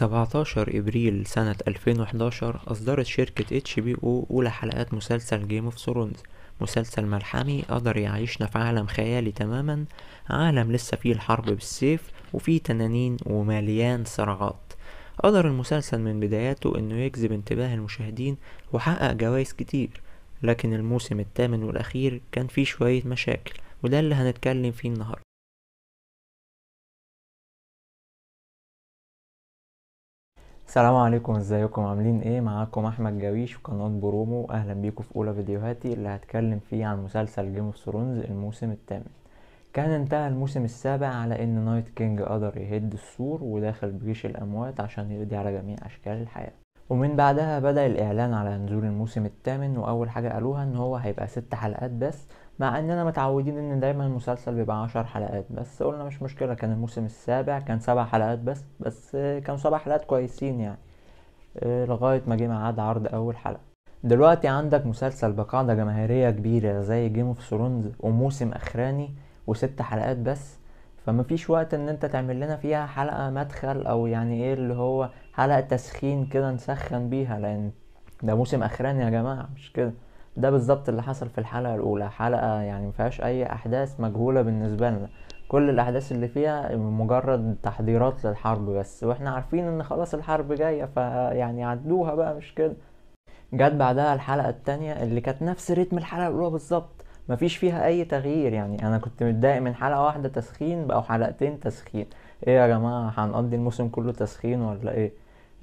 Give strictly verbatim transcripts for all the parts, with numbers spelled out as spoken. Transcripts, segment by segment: سبعتاشر ابريل سنة ألفين وحداشر اصدرت شركة اتش بي او اولى حلقات مسلسل جيم اوف ثرونز، مسلسل ملحمي قدر يعيشنا في عالم خيالي تماما، عالم لسه فيه الحرب بالسيف وفيه تنانين ومليان صراعات. قدر المسلسل من بداياته انه يجذب انتباه المشاهدين وحقق جوائز كتير، لكن الموسم الثامن والاخير كان فيه شوية مشاكل وده اللي هنتكلم فيه النهاردة. السلام عليكم، ازيكم عاملين ايه؟ معاكم احمد جاويش وقناة برومو، اهلا بيكم في اولى فيديوهاتي اللي هتكلم فيه عن مسلسل جيم اوف ثرونز الموسم الثامن. كان انتهى الموسم السابع على ان نايت كينج قدر يهد السور وداخل بجيش الاموات عشان يقضي على جميع اشكال الحياة، ومن بعدها بدأ الاعلان على نزول الموسم الثامن. واول حاجة قالوها ان هو هيبقى ست حلقات بس، مع اننا متعودين ان دايما المسلسل بيبقى عشر حلقات بس، قلنا مش مشكلة. كان الموسم السابع كان سبع حلقات بس بس كانوا سبع حلقات كويسين يعني، لغاية ما جه ميعاد عرض اول حلقة. دلوقتي عندك مسلسل بقاعدة جماهيرية كبيرة زي جيم اوف ثرونز وموسم اخراني وست حلقات بس، فمفيش وقت ان انت تعمل لنا فيها حلقة مدخل او يعني ايه اللي هو حلقة تسخين كده نسخن بيها، لان ده موسم اخراني يا جماعة مش كده. ده بالظبط اللي حصل في الحلقة الأولى، حلقة يعني مفيهاش أي أحداث، مجهولة بالنسبة لنا، كل الأحداث اللي فيها مجرد تحضيرات للحرب بس، وإحنا عارفين إن خلاص الحرب جاية فيعني عدوها بقى مش كده. جت بعدها الحلقة التانية اللي كانت نفس رتم الحلقة الأولى بالظبط، مفيش فيها أي تغيير. يعني أنا كنت متضايق من حلقة واحدة تسخين، بقوا حلقتين تسخين، إيه يا جماعة هنقضي الموسم كله تسخين ولا إيه؟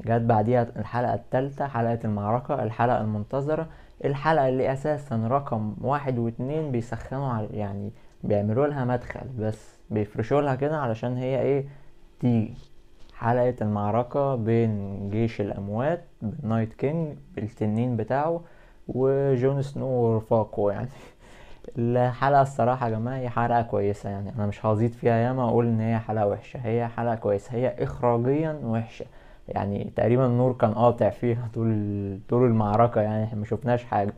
جت بعديها الحلقة التالتة، حلقة المعركة، الحلقة المنتظرة، الحلقة اللي اساسا رقم واحد واتنين بيسخنوا على يعني بيعملوا لها مدخل بس، بيفرشوا لها كده علشان هي ايه تيجي. حلقة المعركة بين جيش الاموات بالنايت كينج بالتنين بتاعه وجون سنو ورفاقه يعني. الحلقة الصراحة يا جماعة هي حلقة كويسة، يعني انا مش هزيد فيها ياما اقول ان هي حلقة وحشة، هي حلقة كويسة، هي اخراجيا وحشة يعني، تقريبا النور كان قاطع فيها طول طول المعركه يعني، احنا ما شفناش حاجه.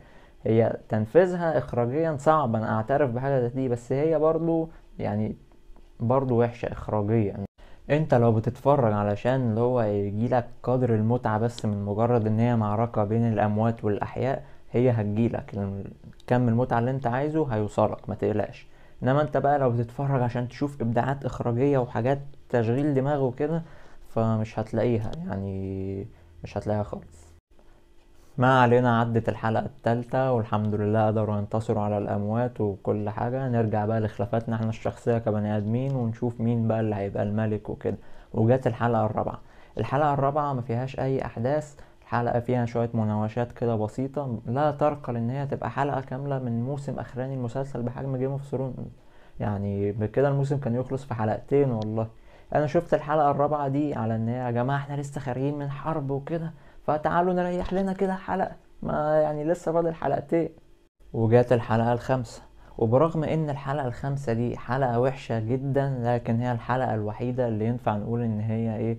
هي تنفيذها اخراجيا صعب، انا اعترف بحاجه دي، بس هي برضو يعني برضو وحشه اخراجيا. انت لو بتتفرج علشان اللي هو يجيلك قدر المتعه بس من مجرد ان هي معركه بين الاموات والاحياء، هي هتجيلك كم المتعه اللي انت عايزه هيوصلك ما تقلقش. انما انت بقى لو بتتفرج عشان تشوف ابداعات اخراجيه وحاجات تشغيل دماغ وكده، فمش هتلاقيها يعني، مش هتلاقيها خالص. ما علينا، عدت الحلقة الثالثة والحمد لله قدروا ينتصروا على الأموات وكل حاجة. نرجع بقى لخلافاتنا احنا الشخصية كبني آدمين ونشوف مين بقى اللي هيبقى الملك وكده. وجت الحلقة الرابعة، الحلقة الرابعة ما فيهاش أي أحداث، الحلقة فيها شوية مناوشات كده بسيطة لا ترقى إن هي تبقى حلقة كاملة من موسم أخراني المسلسل بحجم جيم اوف ثرونز يعني، بكده الموسم كان يخلص في حلقتين. والله انا شفت الحلقه الرابعه دي على ان يا جماعه احنا لسه خارجين من حرب وكده، فتعالوا نريح لنا كده حلقه، ما يعني لسه فاضل حلقتين. وجات الحلقه الخامسه، وبرغم ان الحلقه الخامسه دي حلقه وحشه جدا، لكن هي الحلقه الوحيده اللي ينفع نقول ان هي ايه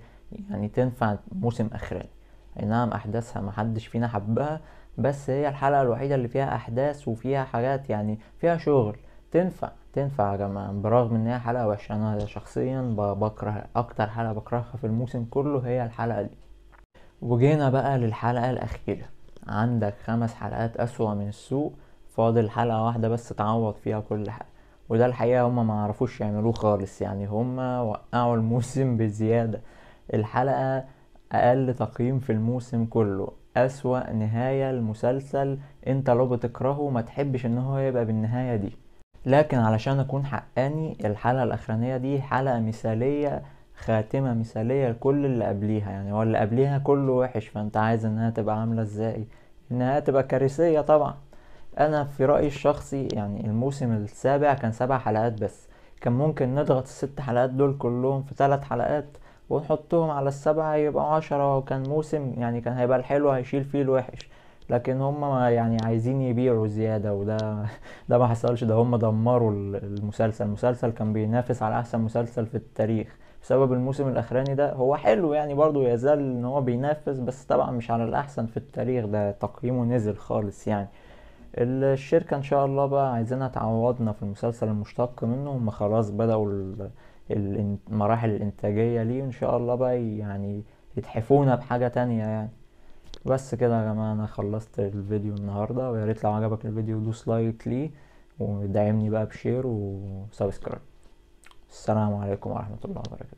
يعني تنفع موسم اخراني. اي نعم احداثها محدش فينا حبها، بس هي الحلقه الوحيده اللي فيها احداث وفيها حاجات يعني فيها شغل، تنفع تنفع يا جماعة برغم ان هي حلقة وحشة. انا شخصيا بكره اكتر حلقة بكرهها في الموسم كله هي الحلقة دي. وجينا بقى للحلقة الاخيرة، عندك خمس حلقات اسوأ من السوق، فاضل حلقة واحدة بس تعوض فيها كل حاجة، وده الحقيقة هما ما عرفوش يعملوه خالص يعني، هما وقعوا الموسم بزيادة. الحلقة اقل تقييم في الموسم كله، اسوأ نهاية المسلسل، انت لو بتكرهه ما تحبش ان هو يبقى بالنهاية دي. لكن علشان اكون حقاني، الحلقة الاخرانية دي حلقة مثالية، خاتمة مثالية لكل اللي قبليها يعني، واللي قبليها كله وحش، فانت عايز انها تبقى عاملة ازاي؟ انها تبقى كارثية طبعا. انا في رأيي الشخصي يعني الموسم السابع كان سبع حلقات بس، كان ممكن نضغط الست حلقات دول كلهم في ثلاث حلقات ونحطهم على السبعة يبقى عشرة، وكان موسم يعني كان هيبقى الحلو هيشيل فيه الوحش. لكن هما يعني عايزين يبيعوا زيادة، وده ده ما حصلش، ده هما دمروا المسلسل. المسلسل كان بينافس على احسن مسلسل في التاريخ بسبب الموسم الاخراني ده، هو حلو يعني برضو يزال ان هو بينافس، بس طبعا مش على الاحسن في التاريخ، ده تقييمه نزل خالص يعني. الشركة ان شاء الله بقى عايزينها تعوضنا في المسلسل المشتق منه، هما خلاص بدأوا المراحل الانتاجية ليه، ان شاء الله بقى يعني يتحفونا بحاجة تانية يعني. بس كده يا جماعة انا خلصت الفيديو النهاردة، ويا ريت لو عجبك الفيديو دوس لايك ليه ودعمني بقى بشير وسبسكرايب. السلام عليكم ورحمة الله وبركاته.